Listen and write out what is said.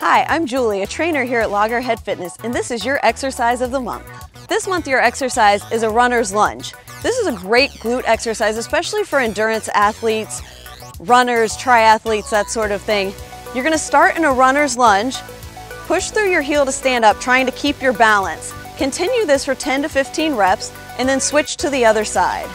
Hi, I'm Julie, a trainer here at Loggerhead Fitness, and this is your exercise of the month. This month your exercise is a runner's lunge. This is a great glute exercise, especially for endurance athletes, runners, triathletes, that sort of thing. You're going to start in a runner's lunge, push through your heel to stand up, trying to keep your balance. Continue this for 10 to 15 reps, and then switch to the other side.